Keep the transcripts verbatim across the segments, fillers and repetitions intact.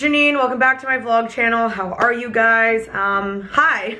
Janine, welcome back to my vlog channel. How are you guys? Um, hi.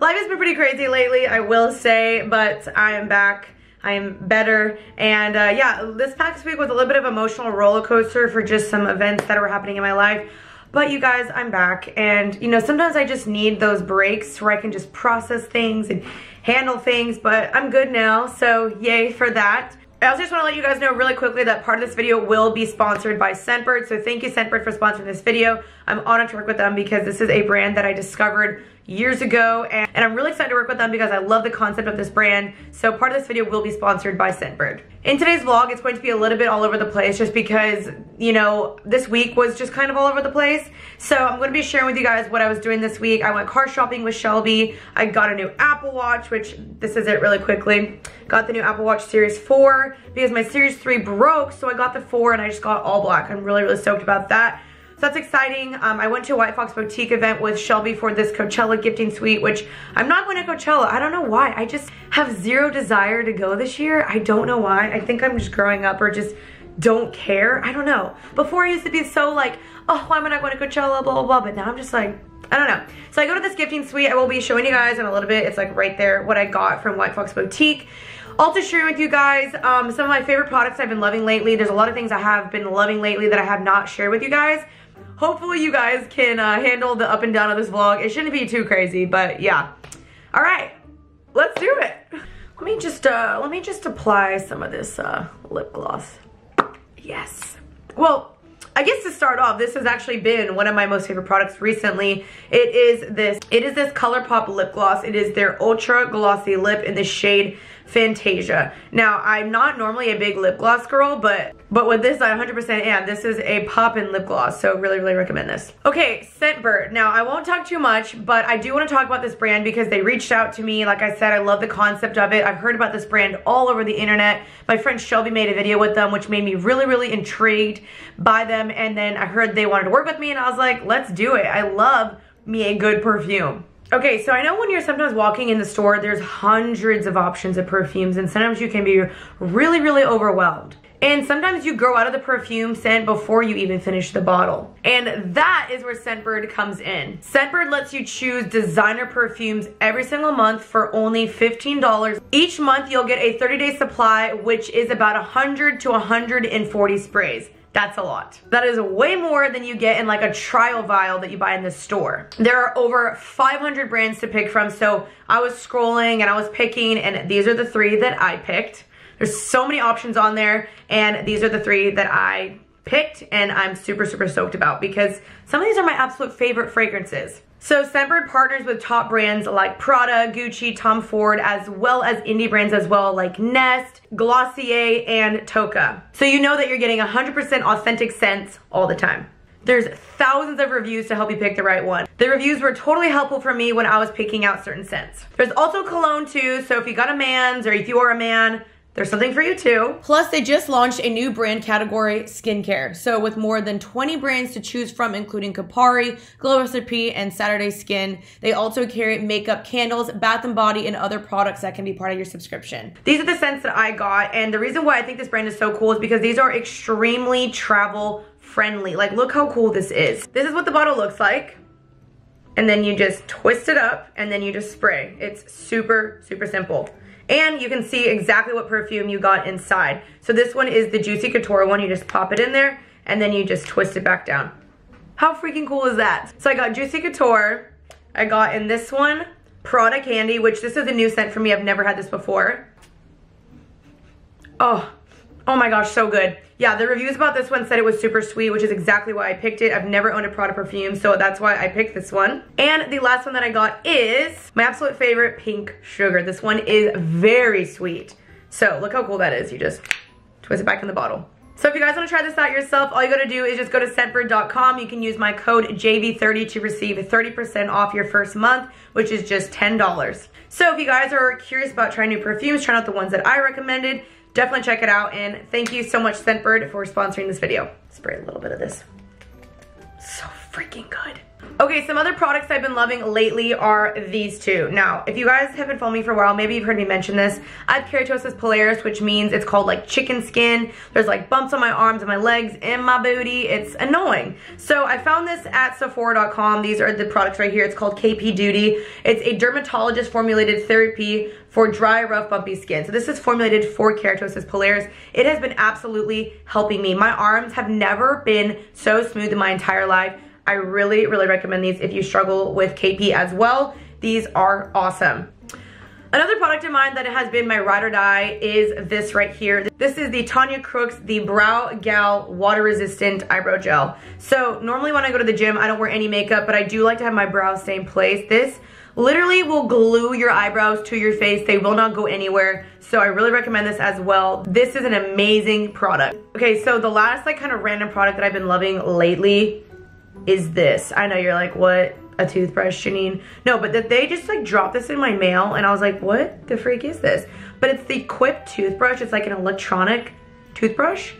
Life has been pretty crazy lately, I will say, but I am back. I am better, and uh, yeah, this past week was a little bit of emotional roller coaster for just some events that were happening in my life. But you guys, I'm back, and you know, sometimes I just need those breaks where I can just process things and handle things, but I'm good now, so yay for that. I also just want to let you guys know really quickly that part of this video will be sponsored by Scentbird, so thank you Scentbird for sponsoring this video. I'm honored to work with them because this is a brand that I discovered years ago, and, and I'm really excited to work with them because I love the concept of this brand, so part of this video will be sponsored by Scentbird. In today's vlog, it's going to be a little bit all over the place just because, you know, this week was just kind of all over the place, so I'm going to be sharing with you guys what I was doing this week. I went car shopping with Shelby, I got a new Apple Watch, which this is it really quickly. Got the new Apple Watch Series four because my Series three broke, so I got the four and I just got all black. I'm really, really stoked about that. So that's exciting. Um, I went to a White Fox Boutique event with Shelby for this Coachella gifting suite, which I'm not going to Coachella. I don't know why. I just have zero desire to go this year. I don't know why. I think I'm just growing up or just don't care. I don't know. Before I used to be so like, oh, why am I not going to Coachella, blah, blah, blah. But now I'm just like, I don't know. So I go to this gifting suite. I will be showing you guys in a little bit. It's like right there what I got from White Fox Boutique. Also sharing with you guys um, some of my favorite products I've been loving lately. There's a lot of things I have been loving lately that I have not shared with you guys. Hopefully you guys can uh, handle the up and down of this vlog. It shouldn't be too crazy, but yeah. All right, let's do it. Let me just uh, let me just apply some of this uh, lip gloss. Yes. Well, I guess to start off, this has actually been one of my most favorite products recently. It is this. It is this ColourPop lip gloss. It is their ultra glossy lip in the shade Fantasia. Now, I'm not normally a big lip gloss girl, but but with this, I one hundred percent am. This is a pop-in lip gloss, so really, really recommend this. Okay, Scentbird. Now, I won't talk too much, but I do want to talk about this brand because they reached out to me. Like I said, I love the concept of it. I've heard about this brand all over the internet. My friend Shelby made a video with them, which made me really, really intrigued by them, and then I heard they wanted to work with me, and I was like, let's do it. I love me a good perfume. Okay, so I know when you're sometimes walking in the store, there's hundreds of options of perfumes, and sometimes you can be really, really overwhelmed. And sometimes you grow out of the perfume scent before you even finish the bottle. And that is where Scentbird comes in. Scentbird lets you choose designer perfumes every single month for only fifteen dollars. Each month you'll get a thirty day supply, which is about one hundred to one hundred forty sprays. That's a lot. That is way more than you get in like a trial vial that you buy in the store. There are over five hundred brands to pick from, so I was scrolling and I was picking, and these are the three that I picked. There's so many options on there, and these are the three that I picked, and I'm super, super stoked about because some of these are my absolute favorite fragrances. So Scentbird partners with top brands like Prada, Gucci, Tom Ford, as well as indie brands as well like Nest, Glossier, and Toka. So you know that you're getting one hundred percent authentic scents all the time. There's thousands of reviews to help you pick the right one. The reviews were totally helpful for me when I was picking out certain scents. There's also cologne too, so if you got a man's or if you are a man, there's something for you too. Plus, they just launched a new brand category, skincare. So with more than twenty brands to choose from, including Kopari, Glow Recipe, and Saturday Skin. They also carry makeup, candles, bath and body, and other products that can be part of your subscription. These are the scents that I got, and the reason why I think this brand is so cool is because these are extremely travel friendly. Like, look how cool this is. This is what the bottle looks like. And then you just twist it up, and then you just spray. It's super, super simple. And you can see exactly what perfume you got inside. So this one is the Juicy Couture one. You just pop it in there, and then you just twist it back down. How freaking cool is that? So I got Juicy Couture. I got in this one, Prada Candy, which this is a new scent for me. I've never had this before. Oh, oh my gosh, so good. Yeah, the reviews about this one said it was super sweet, which is exactly why I picked it. I've never owned a Prada perfume, so that's why I picked this one. And the last one that I got is my absolute favorite, Pink Sugar. This one is very sweet. So look how cool that is. You just twist it back in the bottle. So if you guys want to try this out yourself, all you got to do is just go to Scentbird dot com. You can use my code J V thirty to receive thirty percent off your first month, which is just ten dollars. So if you guys are curious about trying new perfumes, trying out the ones that I recommended, definitely check it out, and thank you so much, Scentbird, for sponsoring this video. Spray a little bit of this. So freaking good. Okay, some other products I've been loving lately are these two. Now, if you guys have been following me for a while, maybe you've heard me mention this. I have keratosis pilaris, which means it's called like chicken skin. There's like bumps on my arms and my legs and my booty. It's annoying. So I found this at Sephora dot com. These are the products right here. It's called K P Duty. It's a dermatologist formulated therapy for dry, rough, bumpy skin. So this is formulated for keratosis pilaris. It has been absolutely helping me. My arms have never been so smooth in my entire life. I really, really recommend these if you struggle with K P as well. These are awesome. Another product of mine that has been my ride or die is this right here. This is the Tanya Crooks, the Brow Gal Water Resistant Eyebrow Gel. So normally when I go to the gym, I don't wear any makeup, but I do like to have my brows stay in place. This literally will glue your eyebrows to your face. They will not go anywhere. So I really recommend this as well. This is an amazing product. Okay, so the last like kind of random product that I've been loving lately is this. I know you're like, what, a toothbrush, Jeanine? No, but that they just like dropped this in my mail and I was like, what the freak is this? But it's the Quip toothbrush. It's like an electronic toothbrush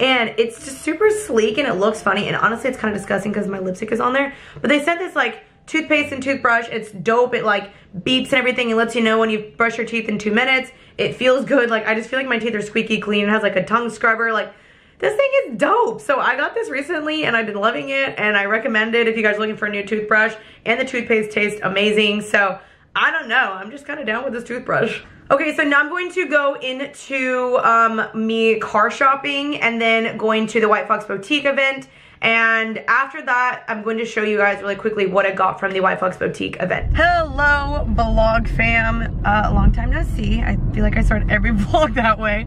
and it's just super sleek and it looks funny, and honestly it's kind of disgusting because my lipstick is on there. But they sent this like toothpaste and toothbrush. It's dope. It like beeps and everything. It lets you know when you brush your teeth in two minutes. It feels good. Like I just feel like my teeth are squeaky clean. It has like a tongue scrubber. Like this thing is dope. So I got this recently and I've been loving it and I recommend it if you guys are looking for a new toothbrush, and the toothpaste tastes amazing. So I don't know, I'm just kind of down with this toothbrush. Okay, so now I'm going to go into um, me car shopping and then going to the White Fox Boutique event. And after that, I'm going to show you guys really quickly what I got from the White Fox Boutique event. Hello, vlog fam. Uh, long time no see. I feel like I start every vlog that way.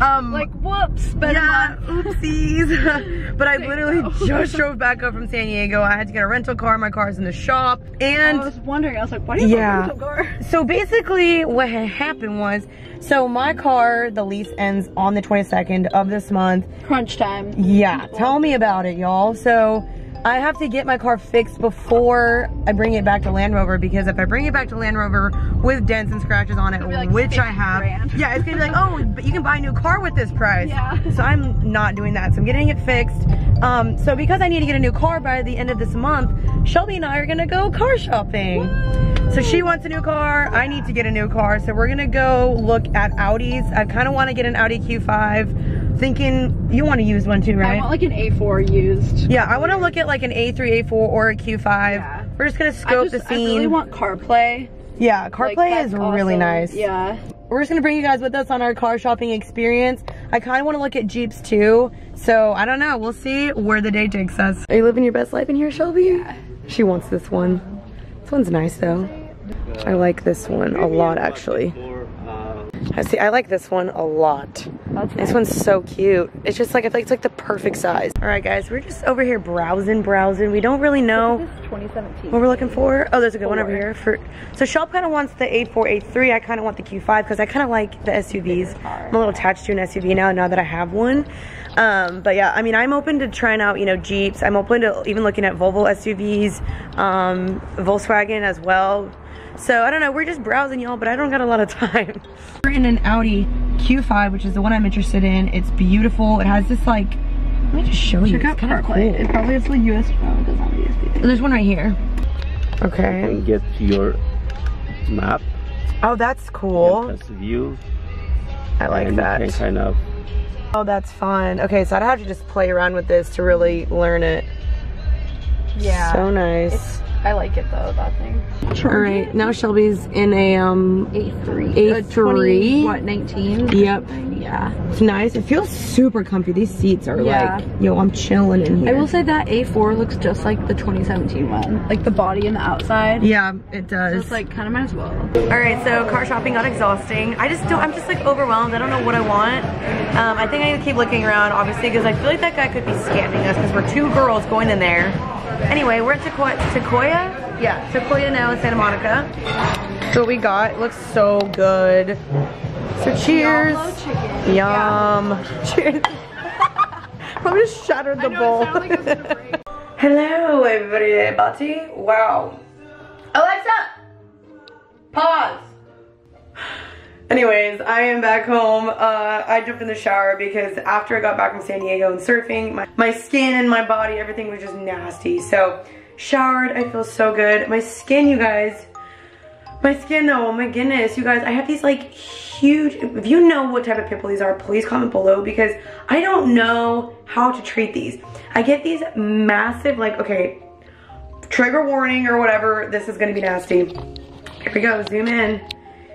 Um, like, whoops. But yeah, oopsies. But I literally so. just drove back up from San Diego. I had to get a rental car. My car's in the shop. And oh, I was wondering, I was like, why do you yeah. have a rental car? So basically what had happened was, so my car, the lease ends on the twenty-second of this month. Crunch time. Yeah, tell me about it, y'all. So I have to get my car fixed before I bring it back to Land Rover, because if I bring it back to Land Rover with dents and scratches on it, like which I have, grand. yeah, it's gonna be like, oh, but you can buy a new car with this price. Yeah. So I'm not doing that. So I'm getting it fixed. Um, so because I need to get a new car by the end of this month, Shelby and I are gonna go car shopping. Woo! So she wants a new car, yeah. I need to get a new car, so we're gonna go look at Audis. I kinda wanna get an Audi Q five, thinking, you wanna use one too, right? I want like an A four used. Yeah, I wanna look at like an A three, A four, or a Q five. Yeah. We're just gonna scope just, the scene. I really want CarPlay. Yeah, CarPlay like, is awesome. Really nice. Yeah. We're just gonna bring you guys with us on our car shopping experience. I kinda wanna look at Jeeps too, so I don't know, we'll see where the day takes us. Are you living your best life in here, Shelby? Yeah. She wants this one. This one's nice though. I like this one a lot actually. I see, I like this one a lot. This one's so cute. It's just like, I feel like it's like the perfect size. All right guys, we're just over here browsing, browsing. We don't really know twenty seventeen. What we're looking for. Oh, there's a good Four. one over here. For, so Shop kind of wants the A four, A three. I kind of want the Q five because I kind of like the S U Vs. I'm a little attached to an S U V now, now that I have one. Um, but yeah, I mean, I'm open to trying out, you know, Jeeps. I'm open to even looking at Volvo S U Vs, um, Volkswagen as well. So I don't know, we're just browsing y'all, but I don't got a lot of time. We're in an Audi Q five, which is the one I'm interested in. It's beautiful. It has this like, let me just show you. Check out CarPlay. It probably has a U S B. Oh, it doesn't have a U S B thing. There's one right here. Okay. You can get your map. Oh, that's cool. That's the view. I like and that. You can kind of. Oh, that's fun. Okay, so I'd have to just play around with this to really learn it. Yeah. So nice. It's I like it though, that thing. Alright, now Shelby's in a um A three. What, nineteen? Yep. Yeah. It's nice. It feels super comfy. These seats are yeah. like, yo, I'm chilling in here. I will say that A four looks just like the twenty seventeen one. Like the body and the outside. Yeah, it does. So it's like kind of might as well. Alright, so car shopping got exhausting. I just don't, I'm just like overwhelmed. I don't know what I want. Um, I think I need to keep looking around, obviously, because I feel like that guy could be scamming us because we're two girls going in there. Anyway, we're at Sequoia, Sequoia? Yeah, Sequoia now in Santa Monica. So what we got, it looks so good. So cheers. Chicken. Yum. Yeah. Cheers. Probably just shattered the I know, bowl. It sounded like it was gonna break. Hello everybody, wow. Alexa, pause. Anyways, I am back home. Uh, I jumped in the shower because after I got back from San Diego and surfing, my, my skin and my body, everything was just nasty. So showered. I feel so good. My skin, you guys. My skin though, oh my goodness, you guys, I have these like huge, if you know what type of pimple these are, please comment below because I don't know how to treat these. I get these massive, like, okay, trigger warning or whatever, this is gonna be nasty. Here we go, zoom in.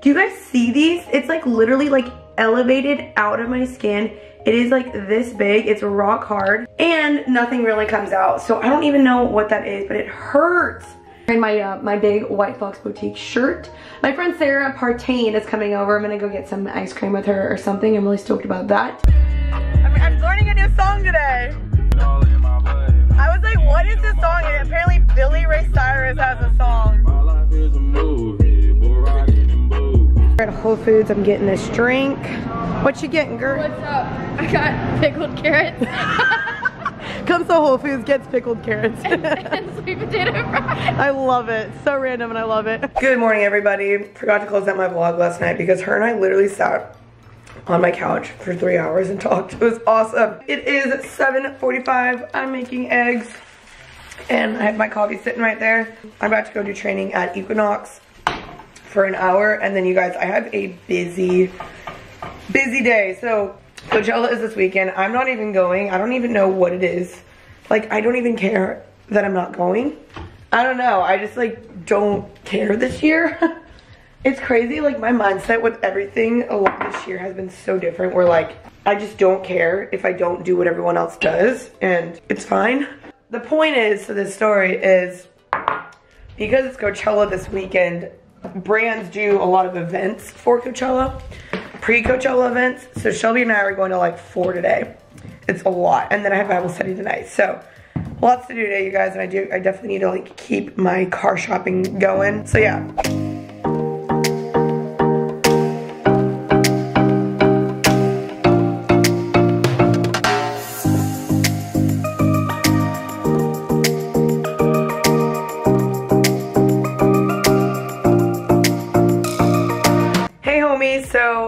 Do you guys see these? It's like literally like elevated out of my skin. It is like this big, it's rock hard, and nothing really comes out. So I don't even know what that is, but it hurts. In my uh, my big White Fox Boutique shirt. My friend Sarah Partain is coming over. I'm gonna go get some ice cream with her or something. I'm really stoked about that. I'm, I'm learning a new song today. I was like, what is this song? And apparently Billy Ray Cyrus has a song. We're at Whole Foods. I'm getting this drink. What you getting, girl? What's up? I got pickled carrots. Comes to Whole Foods, gets pickled carrots. and, and sweet potato fries. I love it. So random and I love it. Good morning, everybody. Forgot to close out my vlog last night because her and I literally sat on my couch for three hours and talked. It was awesome. It is seven forty-five. I'm making eggs and I have my coffee sitting right there. I'm about to go do training at Equinox for an hour. And then you guys, I have a busy, busy day. So Coachella is this weekend. I'm not even going. I don't even know what it is. Like, I don't even care that I'm not going. I don't know. I just, like, don't care this year. It's crazy. Like, my mindset with everything a lot this year has been so different. Where, like, I just don't care if I don't do what everyone else does. And it's fine. The point is, to this story, is because it's Coachella this weekend, brands do a lot of events for Coachella. Pre-Coachella events, so Shelby and I are going to like four today. It's a lot, and then I have Bible study tonight, so lots to do today, you guys, and I do, I definitely need to like keep my car shopping going, so yeah.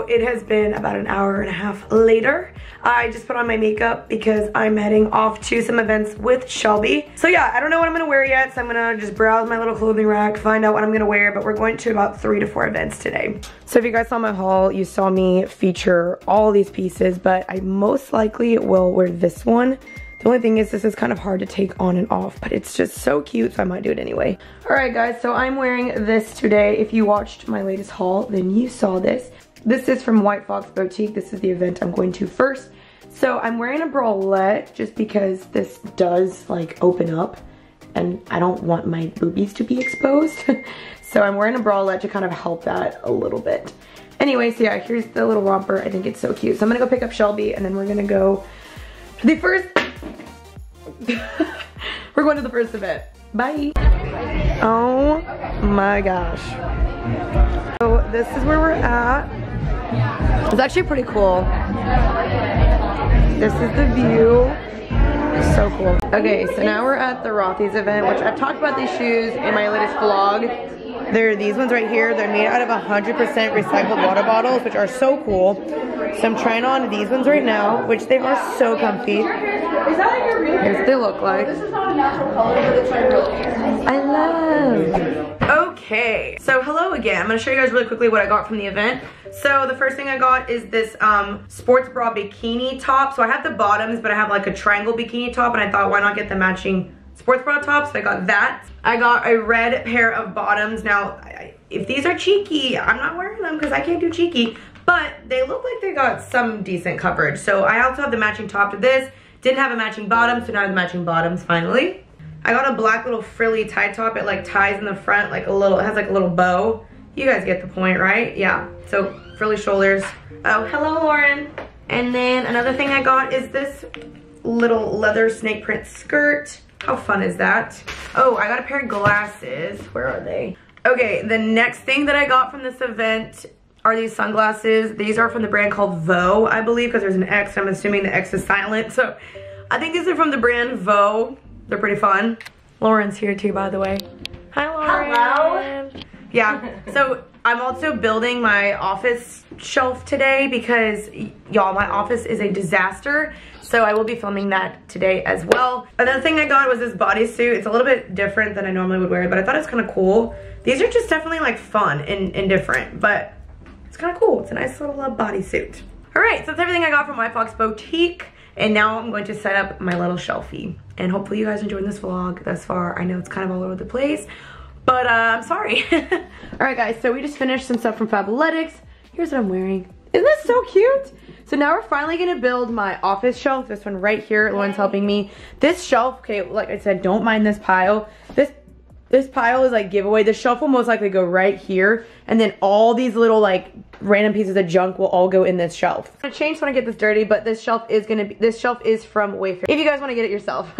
It has been about an hour and a half later. I just put on my makeup because I'm heading off to some events with Shelby. So yeah, I don't know what I'm gonna wear yet, so I'm gonna just browse my little clothing rack, find out what I'm gonna wear, but we're going to about three to four events today. So if you guys saw my haul, you saw me feature all these pieces, but I most likely will wear this one. The only thing is this is kind of hard to take on and off, but it's just so cute, so I might do it anyway. All right guys, so I'm wearing this today. If you watched my latest haul, then you saw this. This is from White Fox Boutique. This is the event I'm going to first. So I'm wearing a bralette just because this does like open up and I don't want my boobies to be exposed. So I'm wearing a bralette to kind of help that a little bit. Anyway, so yeah, here's the little romper. I think it's so cute. So I'm gonna go pick up Shelby and then we're gonna go to the first, we're going to the first event. Bye. Oh my gosh. So this is where we're at. It's actually pretty cool. This is the view. So cool. Okay, so now we're at the Rothy's event, which I've talked about these shoes in my latest vlog. They're these ones right here. They're made out of one hundred percent recycled water bottles, which are so cool. So I'm trying on these ones right now, which they are so comfy. Here's what they look like. I love. Okay, so hello again. I'm gonna show you guys really quickly what I got from the event. So the first thing I got is this um, sports bra bikini top. So I have the bottoms, but I have like a triangle bikini top, and I thought why not get the matching sports bra top, so I got that. I got a red pair of bottoms. Now, I, if these are cheeky, I'm not wearing them because I can't do cheeky, but they look like they got some decent coverage. So I also have the matching top to this. Didn't have a matching bottom, so now I have the matching bottoms finally. I got a black little frilly tie top. It like ties in the front, like a little, it has like a little bow. You guys get the point, right? Yeah, so frilly shoulders. Oh, hello Lauren. And then another thing I got is this little leather snake print skirt. How fun is that? Oh, I got a pair of glasses. Where are they? Okay, the next thing that I got from this event are these sunglasses. These are from the brand called Vaux, I believe, because there's an X, and I'm assuming the X is silent. So I think these are from the brand Vaux. They're pretty fun. Lauren's here too, by the way. Hi, Lauren. Hello. Yeah, so I'm also building my office shelf today because, y'all, my office is a disaster. So I will be filming that today as well. Another thing I got was this bodysuit. It's a little bit different than I normally would wear, but I thought it was kind of cool. These are just definitely like fun and, and different, but it's kind of cool. It's a nice little uh, bodysuit. All right, so that's everything I got from White Fox Boutique. And now I'm going to set up my little shelfie. And hopefully you guys are enjoying this vlog thus far. I know it's kind of all over the place, but uh, I'm sorry. All right, guys, so we just finished some stuff from Fabletics. Here's what I'm wearing. Isn't this so cute? So now we're finally gonna build my office shelf. This one right here, Lauren's helping me. This shelf, okay, like I said, don't mind this pile. This this pile is like giveaway. The shelf will most likely go right here. And then all these little like random pieces of junk will all go in this shelf. I'm gonna change so I don't get this dirty, but this shelf is gonna be, this shelf is from Wayfair. If you guys wanna get it yourself.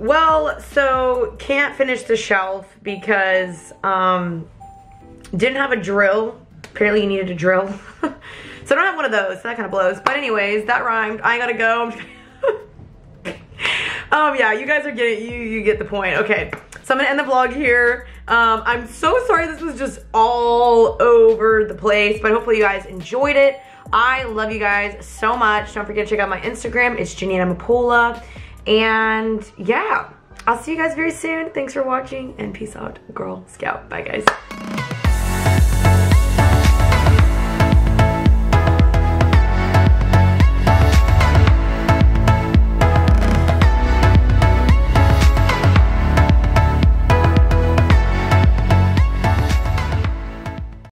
Well, so can't finish the shelf because um, didn't have a drill. Apparently you needed a drill. So I don't have one of those, so that kind of blows. But anyways, that rhymed. I gotta go. um, yeah, you guys are getting, you, you get the point. Okay, so I'm gonna end the vlog here. Um, I'm so sorry this was just all over the place, but hopefully you guys enjoyed it. I love you guys so much. Don't forget to check out my Instagram. It's Jeanine Amapola. And yeah, I'll see you guys very soon. Thanks for watching and peace out, Girl Scout. Bye guys.